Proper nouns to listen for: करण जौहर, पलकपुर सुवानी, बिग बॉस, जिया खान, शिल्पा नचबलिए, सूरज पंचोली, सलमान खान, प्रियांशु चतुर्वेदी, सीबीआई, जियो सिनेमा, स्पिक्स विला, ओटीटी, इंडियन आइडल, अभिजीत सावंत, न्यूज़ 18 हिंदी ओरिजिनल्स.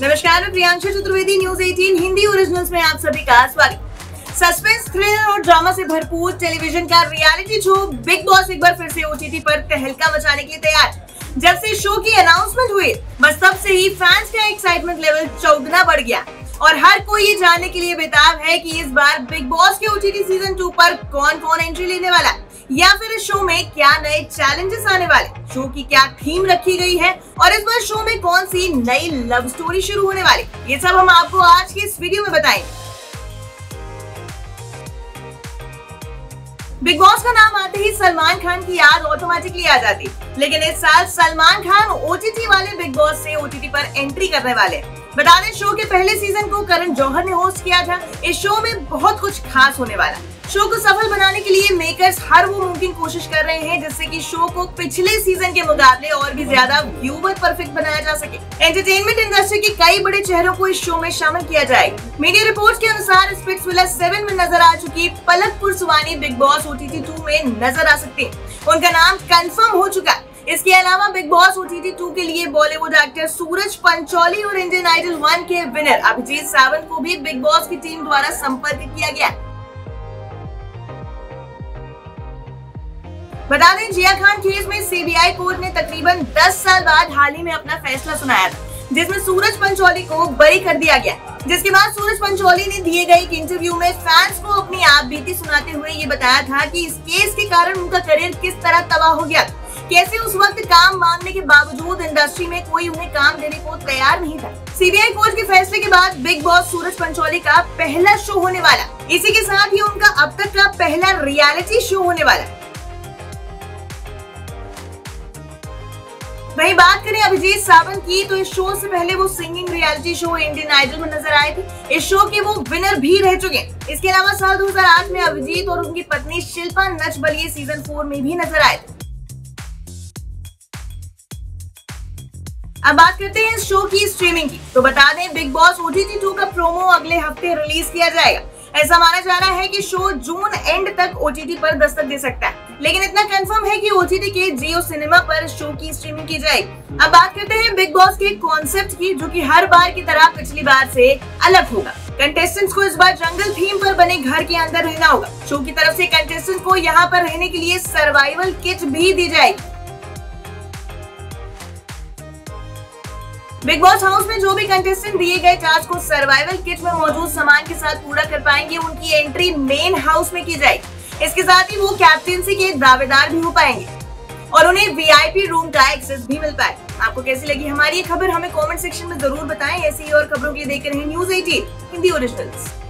नमस्कार, मैं प्रियांशु चतुर्वेदी, न्यूज़ 18 हिंदी ओरिजिनल्स में आप सभी का स्वागत। सस्पेंस, थ्रिलर और ड्रामा से भरपूर टेलीविजन का रियलिटी शो बिग बॉस एक बार फिर से ओटीटी पर तहलका मचाने के लिए तैयार। जब से शो की अनाउंसमेंट हुई, बस तब से ही फैंस का एक्साइटमेंट लेवल चौगुना बढ़ गया और हर कोई ये जानने के लिए बेताब है कि इस बार बिग बॉस के ओटीटी सीजन 2 पर कौन कौन एंट्री लेने वाला है या फिर इस शो में क्या नए चैलेंजेस आने वाले, शो की क्या थीम रखी गई है और इस बार शो में कौन सी नई लव स्टोरी शुरू होने वाली। ये सब हम आपको आज के इस वीडियो में बताएंगे। बिग बॉस का नाम आते ही सलमान खान की याद ऑटोमेटिकली आ जाती, लेकिन इस साल सलमान खान ओटीटी वाले बिग बॉस से ओटीटी पर एंट्री करने वाले। बता दें, शो के पहले सीजन को करण जौहर ने होस्ट किया था। इस शो में बहुत कुछ खास होने वाला। शो को सफल बनाने के लिए मेकर्स हर वो मुमकिन कोशिश कर रहे हैं जिससे कि शो को पिछले सीजन के मुकाबले और भी ज्यादा व्यूवर परफेक्ट बनाया जा सके। एंटरटेनमेंट इंडस्ट्री के कई बड़े चेहरों को इस शो में शामिल किया जाएगा। मीडिया रिपोर्ट के अनुसार स्पिक्स विला 7 में नजर आ चुकी पलकपुर सुवानी बिग बॉस ओटीटी 2 में नजर आ सकते हैं। उनका नाम कंफर्म हो चुका। इसके अलावा बिग बॉस ओटीटी 2 के लिए बॉलीवुड एक्टर सूरज पंचोली और इंडियन आइडल 1 के विनर अभिजीत सावंत को भी बिग बॉस की टीम द्वारा संपर्क किया गया। बता दें, जिया खान केस में सीबीआई कोर्ट ने तकरीबन 10 साल बाद हाल ही में अपना फैसला सुनाया था, जिसमें सूरज पंचोली को बरी कर दिया गया। जिसके बाद सूरज पंचोली ने दिए गए एक इंटरव्यू में फैंस को अपनी आपबीती सुनाते हुए ये बताया था कि इस केस के कारण उनका करियर किस तरह तबाह हो गया, कैसे उस वक्त काम मांगने के बावजूद इंडस्ट्री में कोई उन्हें काम देने को तैयार नहीं था। सीबीआई कोर्ट के फैसले के बाद बिग बॉस सूरज पंचोली का पहला शो होने वाला। इसी के साथ ही उनका अब तक का पहला रियलिटी शो होने वाला। वहीं बात करें अभिजीत सावंत की, तो इस शो से पहले वो singing reality show इंडियन आइडल में नजर आए थे। इस शो के वो विनर भी रह चुके हैं। इसके अलावा साल 2008 में अभिजीत और उनकी पत्नी शिल्पा नचबलिए सीजन 4 में भी नजर आए थे। अब बात करते हैं इस शो की स्ट्रीमिंग की, तो बता दें, बिग बॉस ओटीटी 2 का प्रोमो अगले हफ्ते रिलीज किया जाएगा। ऐसा माना जा रहा है कि शो जून एंड तक ओटीटी पर दस्तक दे सकता है, लेकिन इतना कंफर्म है कि ओटीटी के जियो सिनेमा पर शो की स्ट्रीमिंग की जाएगी। अब बात करते हैं बिग बॉस के कॉन्सेप्ट की, जो कि हर बार की तरह पिछली बार से अलग होगा। कंटेस्टेंट्स को इस बार जंगल थीम पर बने घर के अंदर रहना होगा। शो की तरफ से कंटेस्टेंट्स को यहाँ पर रहने के लिए सर्वाइवल किट भी दी जाएगी। बिग बॉस हाउस में जो भी कंटेस्टेंट दिए गए टास्क को सर्वाइवल किट में मौजूद सामान के साथ पूरा कर पाएंगे, उनकी एंट्री मेन हाउस में की जाएगी। इसके साथ ही वो कैप्टेंसी के दावेदार भी हो पाएंगे और उन्हें वीआईपी रूम का एक्सेस भी मिल पाएगा। आपको कैसी लगी हमारी ये खबर, हमें कमेंट सेक्शन में जरूर बताएं। ऐसी और खबरों के लिए देखते रहें न्यूज़ 18 हिंदी ओरिजिनल्स।